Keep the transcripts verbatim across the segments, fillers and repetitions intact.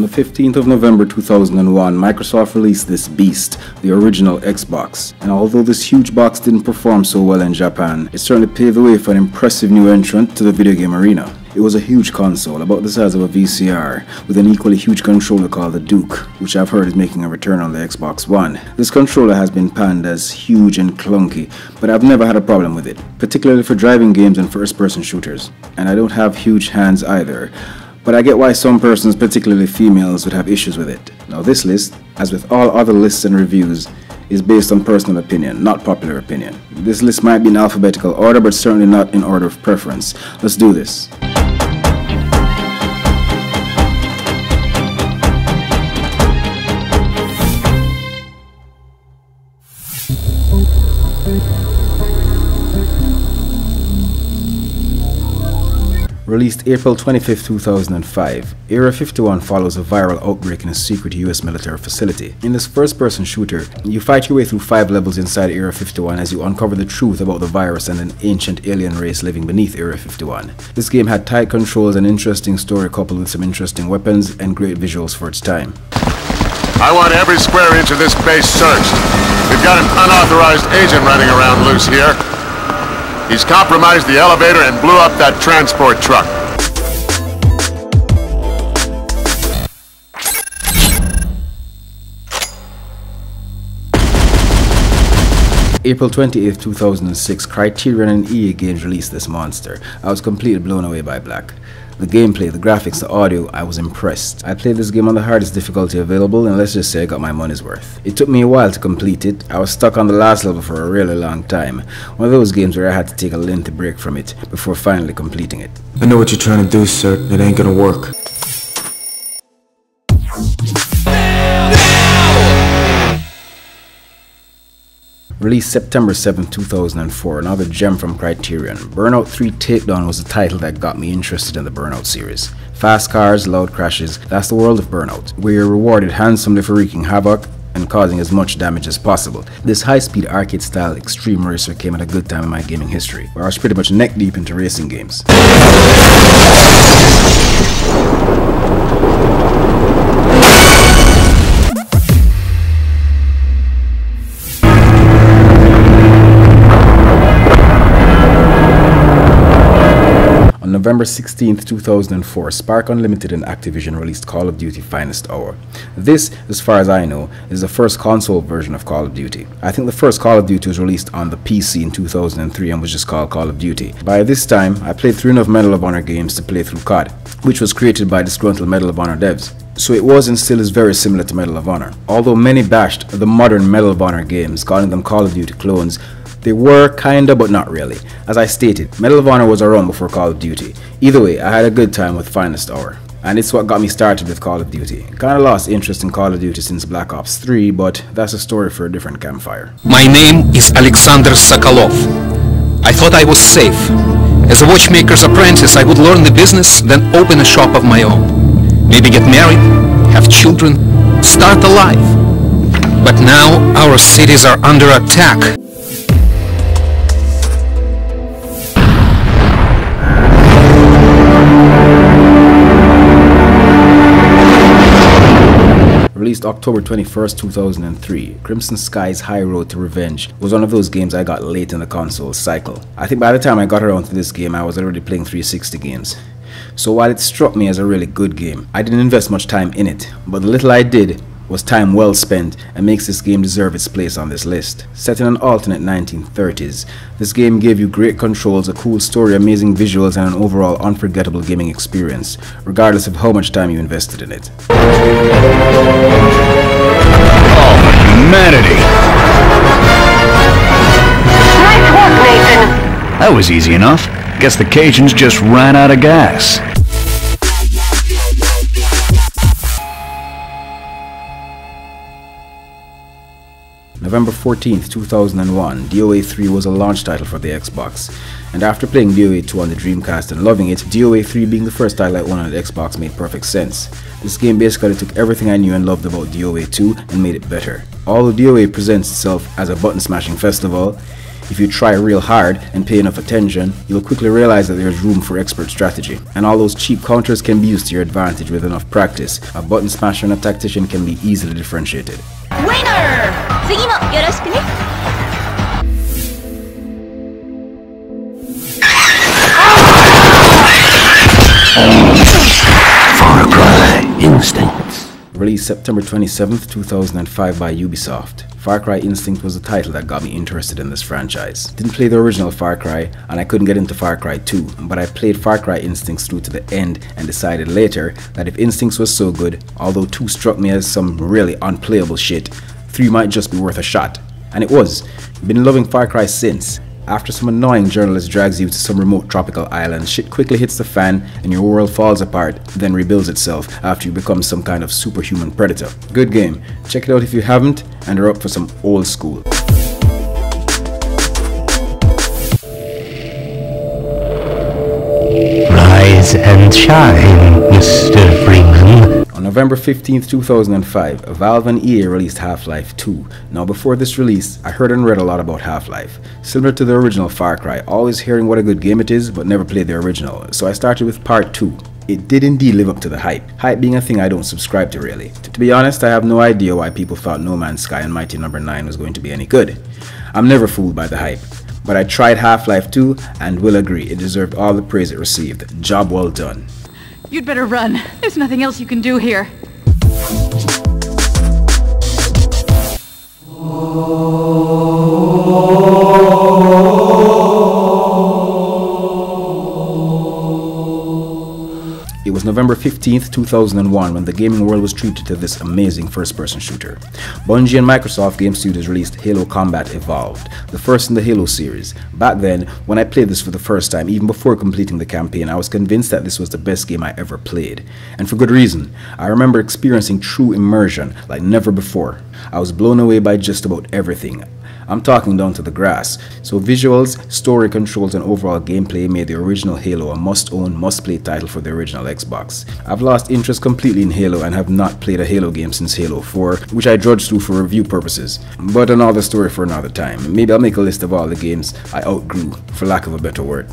On the fifteenth of November two thousand one, Microsoft released this beast, the original Xbox, and although this huge box didn't perform so well in Japan, it certainly paved the way for an impressive new entrant to the video game arena. It was a huge console, about the size of a V C R, with an equally huge controller called the Duke, which I've heard is making a return on the Xbox One. This controller has been panned as huge and clunky, but I've never had a problem with it, particularly for driving games and first-person shooters. And I don't have huge hands either, but I get why some persons, particularly females, would have issues with it. Now this list, as with all other lists and reviews, is based on personal opinion, not popular opinion. This list might be in alphabetical order, but certainly not in order of preference. Let's do this. Released April twenty-fifth, two thousand five, Area fifty-one follows a viral outbreak in a secret U S military facility. In this first-person shooter, you fight your way through five levels inside Area fifty-one as you uncover the truth about the virus and an ancient alien race living beneath Area fifty-one. This game had tight controls, an interesting story coupled with some interesting weapons, and great visuals for its time. I want every square inch of this base searched. We've got an unauthorized agent running around loose here. He's compromised the elevator and blew up that transport truck. April twenty-eighth, two thousand six, Criterion and E A Games released this monster. I was completely blown away by Black. The gameplay, the graphics, the audio, I was impressed. I played this game on the hardest difficulty available, and let's just say I got my money's worth. It took me a while to complete it. I was stuck on the last level for a really long time. One of those games where I had to take a lengthy break from it before finally completing it. I know what you're trying to do, sir. It ain't gonna work. Released September seventh, two thousand four, another gem from Criterion. Burnout three Takedown was the title that got me interested in the Burnout series. Fast cars, loud crashes, that's the world of Burnout, where you're rewarded handsomely for wreaking havoc and causing as much damage as possible. This high-speed arcade-style extreme racer came at a good time in my gaming history, where I was pretty much neck-deep into racing games. November sixteenth, two thousand four, Spark Unlimited and Activision released Call of Duty Finest Hour. This, as far as I know, is the first console version of Call of Duty. I think the first Call of Duty was released on the P C in two thousand three and was just called Call of Duty. By this time, I played through enough Medal of Honor games to play through C O D, which was created by disgruntled Medal of Honor devs. So it was and still is very similar to Medal of Honor. Although many bashed the modern Medal of Honor games, calling them Call of Duty clones, they were kinda, but not really. As I stated, Medal of Honor was around before Call of Duty. Either way, I had a good time with Finest Hour, and it's what got me started with Call of Duty. Kinda lost interest in Call of Duty since Black Ops three, but that's a story for a different campfire. My name is Alexander Sakalov. I thought I was safe. As a watchmaker's apprentice, I would learn the business, then open a shop of my own. Maybe get married, have children, start a life. But now our cities are under attack. Released October twenty-first, two thousand three, Crimson Skies High Road to Revenge was one of those games I got late in the console cycle. I think by the time I got around to this game, I was already playing three sixty games. So while it struck me as a really good game, I didn't invest much time in it, but the little I did was time well spent and makes this game deserve its place on this list. Set in an alternate nineteen thirties, this game gave you great controls, a cool story, amazing visuals, and an overall unforgettable gaming experience, regardless of how much time you invested in it. Oh, humanity! Nice work, Nathan! That was easy enough. Guess the Cajuns just ran out of gas. November fourteenth, two thousand one, D O A three was a launch title for the Xbox, and after playing D O A two on the Dreamcast and loving it, D O A three being the first title I owned on the Xbox made perfect sense. This game basically took everything I knew and loved about D O A two and made it better. Although D O A presents itself as a button-smashing festival, If you try real hard and pay enough attention, you'll quickly realize that there's room for expert strategy. And all those cheap counters can be used to your advantage with enough practice. A button smasher and a tactician can be easily differentiated. Winner! Far Cry Instincts. Released September twenty-seventh two thousand five by Ubisoft. Far Cry Instinct was the title that got me interested in this franchise. Didn't play the original Far Cry, and I couldn't get into Far Cry two, but I played Far Cry Instincts through to the end and decided later that if Instincts was so good, although two struck me as some really unplayable shit, three might just be worth a shot. And it was. Been loving Far Cry since. After some annoying journalist drags you to some remote tropical island, shit quickly hits the fan and your world falls apart, then rebuilds itself after you become some kind of superhuman predator. Good game. Check it out if you haven't and are up for some old school. Rise and shine, Mister Freeman. On November fifteenth two thousand five, Valve and E A released Half-Life two. Now before this release, I heard and read a lot about Half-Life. Similar to the original Far Cry, always hearing what a good game it is, but never played the original, so I started with Part two. It did indeed live up to the hype, hype being a thing I don't subscribe to really. To be honest, I have no idea why people thought No Man's Sky and Mighty Number nine was going to be any good. I'm never fooled by the hype. But I tried Half-Life two and will agree, it deserved all the praise it received. Job well done. You'd better run. There's nothing else you can do here. It was November fifteenth two thousand one when the gaming world was treated to this amazing first-person shooter. Bungie and Microsoft Game Studios released Halo Combat Evolved, the first in the Halo series. Back then, when I played this for the first time, even before completing the campaign, I was convinced that this was the best game I ever played. And for good reason. I remember experiencing true immersion like never before. I was blown away by just about everything. I'm talking down to the grass. So visuals, story controls, and overall gameplay made the original Halo a must-own, must-play title for the original Xbox. I've lost interest completely in Halo and have not played a Halo game since Halo four, which I drudged through for review purposes. But another story for another time. Maybe I'll make a list of all the games I outgrew, for lack of a better word.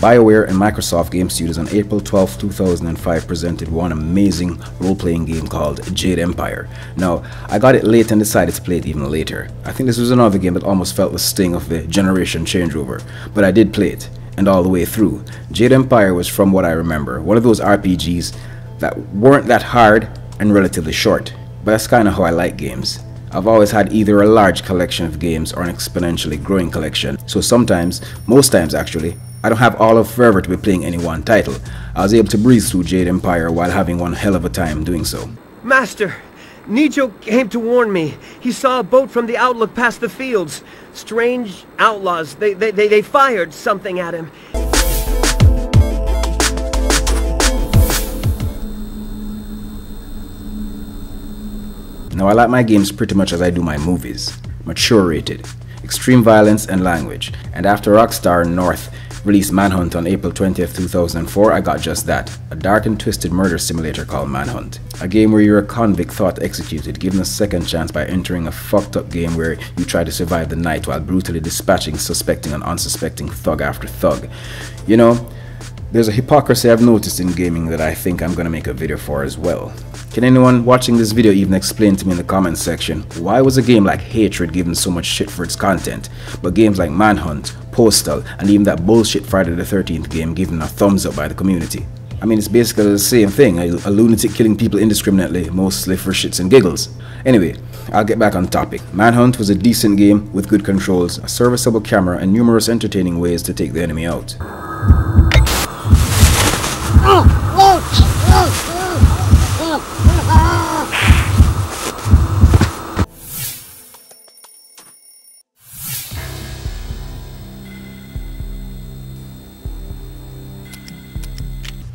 BioWare and Microsoft Game Studios on April twelfth two thousand five presented one amazing role-playing game called Jade Empire. Now, I got it late and decided to play it even later. I think this was another game that almost felt the sting of the generation changeover, but I did play it, and all the way through. Jade Empire was, from what I remember, one of those R P Gs that weren't that hard and relatively short, but that's kinda how I like games. I've always had either a large collection of games or an exponentially growing collection, so sometimes, most times actually, I don't have all of forever to be playing any one title. I was able to breeze through Jade Empire while having one hell of a time doing so. Master, Nijo came to warn me. He saw a boat from the outlook past the fields. Strange outlaws. They, they, they, they fired something at him. Now I like my games pretty much as I do my movies. Mature rated, extreme violence and language. And after Rockstar North released Manhunt on April twentieth two thousand four, I got just that, a dark and twisted murder simulator called Manhunt. A game where you're a convict thought executed, given a second chance by entering a fucked up game where you try to survive the night while brutally dispatching suspecting and unsuspecting thug after thug. You know, there's a hypocrisy I've noticed in gaming that I think I'm gonna make a video for as well. Can anyone watching this video even explain to me in the comments section why was a game like Hatred given so much shit for its content, but games like Manhunt, Postal, and even that bullshit Friday the thirteenth game given a thumbs up by the community? I mean, it's basically the same thing, a, a lunatic killing people indiscriminately, mostly for shits and giggles. Anyway, I'll get back on topic. Manhunt was a decent game with good controls, a serviceable camera, and numerous entertaining ways to take the enemy out.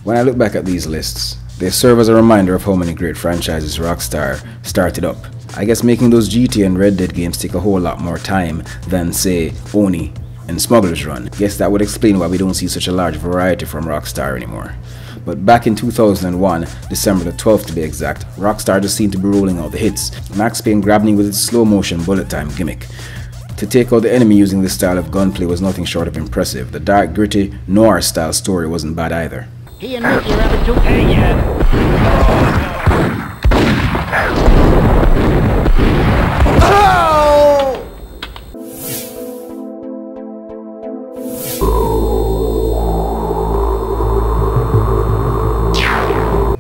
When I look back at these lists, they serve as a reminder of how many great franchises Rockstar started up. I guess making those G T A and Red Dead games take a whole lot more time than, say, Oni and Smuggler's Run. Yes, that would explain why we don't see such a large variety from Rockstar anymore. But back in two thousand one, December the twelfth to be exact, Rockstar just seemed to be rolling out the hits. Max Payne grabbed me with its slow motion bullet time gimmick. To take out the enemy using this style of gunplay was nothing short of impressive. The dark, gritty, noir style story wasn't bad either. He and Mickey Rabbit don't pay yet. Oh!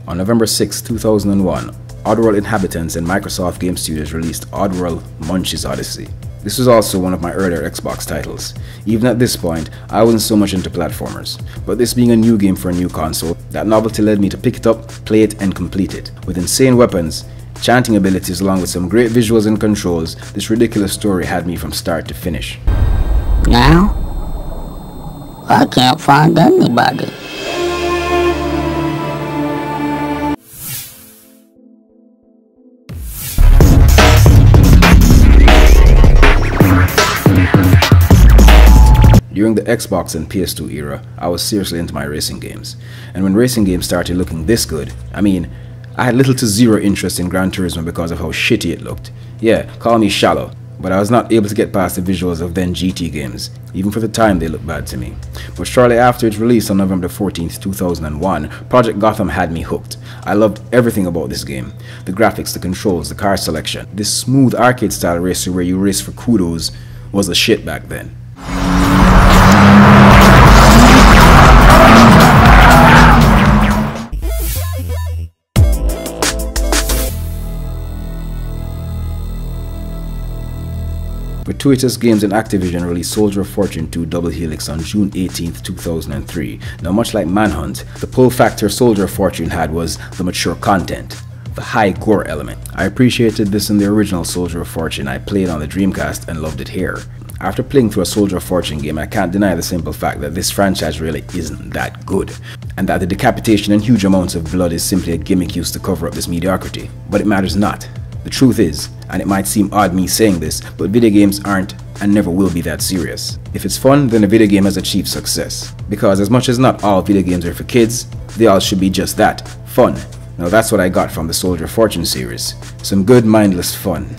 On November sixth, two thousand one, Oddworld inhabitants and Microsoft Game Studios released Oddworld Munch's Odyssey. This was also one of my earlier Xbox titles. Even at this point, I wasn't so much into platformers, but this being a new game for a new console, that novelty led me to pick it up, play it, and complete it. With insane weapons, enchanting abilities along with some great visuals and controls, this ridiculous story had me from start to finish. Now, I can't find anybody. During the Xbox and P S two era, I was seriously into my racing games, and when racing games started looking this good, I mean, I had little to zero interest in Gran Turismo because of how shitty it looked. Yeah, call me shallow, but I was not able to get past the visuals of then G T games, even for the time they looked bad to me. But shortly after its release on November fourteenth, two thousand one, Project Gotham had me hooked. I loved everything about this game. The graphics, the controls, the car selection. This smooth arcade style racer where you race for kudos was the shit back then. Gratuitous Games and Activision released Soldier of Fortune two Double Helix on June eighteenth, two thousand three. Now, much like Manhunt, the pull factor Soldier of Fortune had was the mature content, the high gore element. I appreciated this in the original Soldier of Fortune I played on the Dreamcast and loved it here. After playing through a Soldier of Fortune game, I can't deny the simple fact that this franchise really isn't that good, and that the decapitation and huge amounts of blood is simply a gimmick used to cover up this mediocrity. But it matters not. The truth is, and it might seem odd me saying this, but video games aren't and never will be that serious. If it's fun, then a video game has achieved success. Because as much as not all video games are for kids, they all should be just that, fun. Now that's what I got from the Soldier of Fortune series. Some good mindless fun.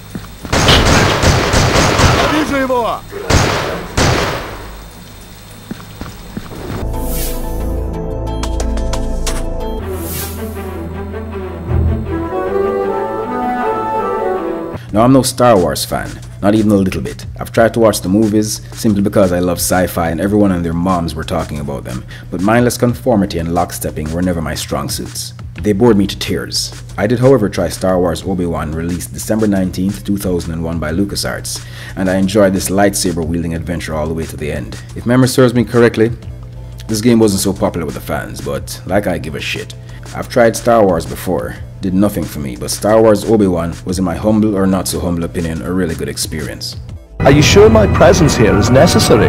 Now, I'm no Star Wars fan, not even a little bit. I've tried to watch the movies simply because I love sci-fi and everyone and their moms were talking about them, but mindless conformity and lockstepping were never my strong suits. They bored me to tears. I did however try Star Wars Obi-Wan, released December nineteenth, two thousand one by LucasArts, and I enjoyed this lightsaber wielding adventure all the way to the end. If memory serves me correctly, this game wasn't so popular with the fans, but like I give a shit. I've tried Star Wars before, did nothing for me, but Star Wars Obi-Wan was in my humble or not so humble opinion a really good experience. Are you sure my presence here is necessary?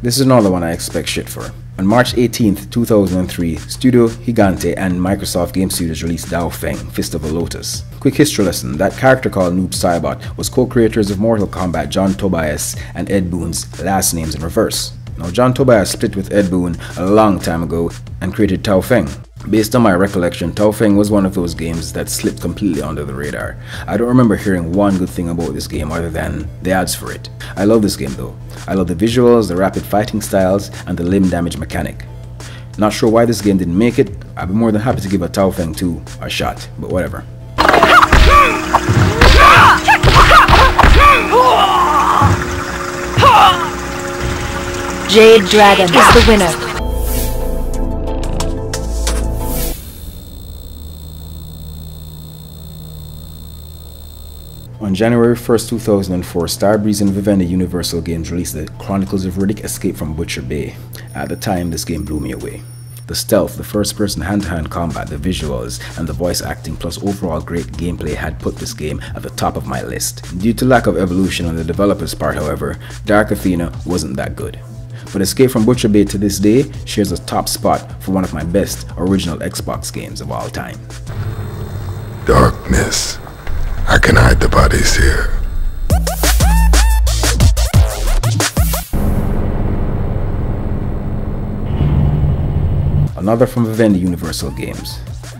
This is another one I expect shit for. On March eighteenth, two thousand three, Studio Gigante and Microsoft Game Studios released Dao Feng, Fist of a Lotus. Quick history lesson, that character called Noob Saibot was co-creators of Mortal Kombat, John Tobias and Ed Boon's last names in reverse. Now, John Tobias split with Ed Boon a long time ago and created Dao Feng. Based on my recollection, Dao Feng was one of those games that slipped completely under the radar. I don't remember hearing one good thing about this game other than the ads for it. I love this game though. I love the visuals, the rapid fighting styles, and the limb damage mechanic. Not sure why this game didn't make it. I'd be more than happy to give a Dao Feng two a shot, but whatever. Jade Dragon is the winner. On January first, two thousand four, Starbreeze and Vivendi Universal Games released the Chronicles of Riddick: Escape from Butcher Bay. At the time, this game blew me away. The stealth, the first-person hand-to-hand combat, the visuals, and the voice acting plus overall great gameplay had put this game at the top of my list. Due to lack of evolution on the developer's part, however, Dark Athena wasn't that good. but Escape from Butcher Bay to this day shares a top spot for one of my best original Xbox games of all time. Darkness. I can hide the bodies here. Another from Vivendi Universal Games.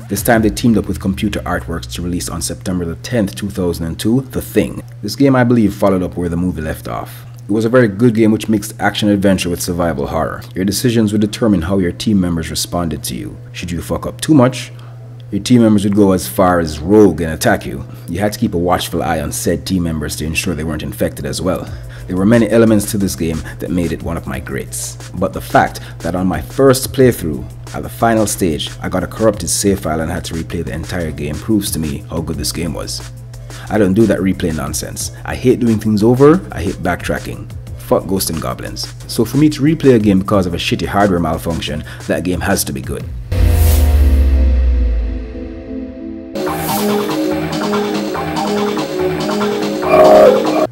This time they teamed up with Computer Artworks to release on September the tenth two thousand two, The Thing. This game I believe followed up where the movie left off. It was a very good game which mixed action-adventure with survival horror. Your decisions would determine how your team members responded to you. Should you fuck up too much, your team members would go as far as rogue and attack you. You had to keep a watchful eye on said team members to ensure they weren't infected as well. There were many elements to this game that made it one of my greats. But the fact that on my first playthrough, at the final stage, I got a corrupted save file and had to replay the entire game proves to me how good this game was. I don't do that replay nonsense. I hate doing things over, I hate backtracking. Fuck ghosts and goblins. So for me to replay a game because of a shitty hardware malfunction, that game has to be good.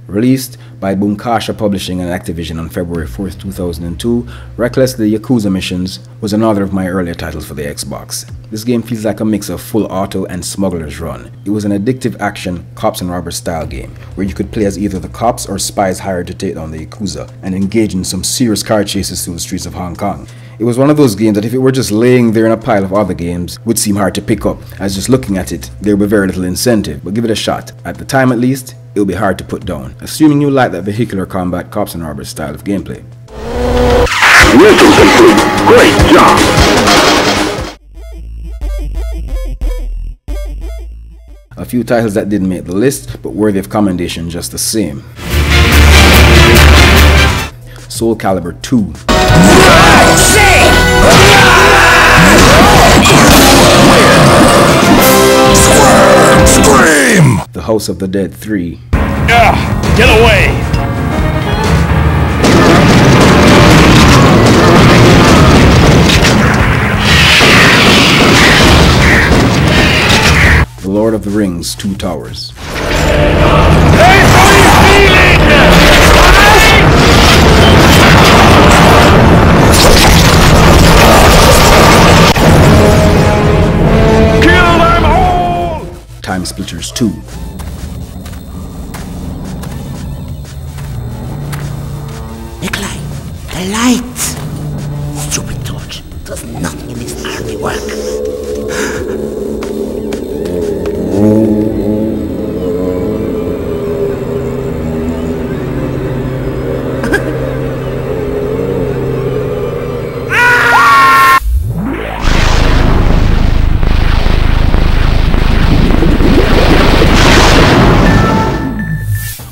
Released by Bunkasha Publishing and Activision on February fourth two thousand two, Reckless: The Yakuza Missions was another of my earlier titles for the Xbox. This game feels like a mix of Full Auto and Smuggler's Run. It was an addictive action, cops and robbers style game, where you could play as either the cops or spies hired to take down the Yakuza, and engage in some serious car chases through the streets of Hong Kong. It was one of those games that if it were just laying there in a pile of other games, would seem hard to pick up, as just looking at it, there would be very little incentive, but give it a shot. At the time at least, it would be hard to put down, assuming you like that vehicular combat cops and robbers style of gameplay. Mission complete. Great job! A few titles that didn't make the list, but worthy of commendation just the same. Soul Calibur two. Scream! The House of the Dead three. Ugh, get away! The Lord of the Rings, Two Towers. Time Splitters two. Nikolai, the light! Stupid torch does nothing in this army work.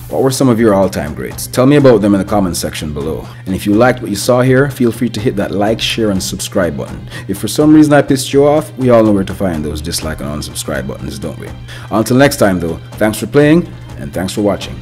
What were some of your all-time greats? Tell me about them in the comments section below. And if you liked what you saw here, feel free to hit that like, share, and subscribe button. If for some reason I pissed you off, we all know where to find those dislike and unsubscribe buttons, don't we? Until next time though, thanks for playing, and thanks for watching.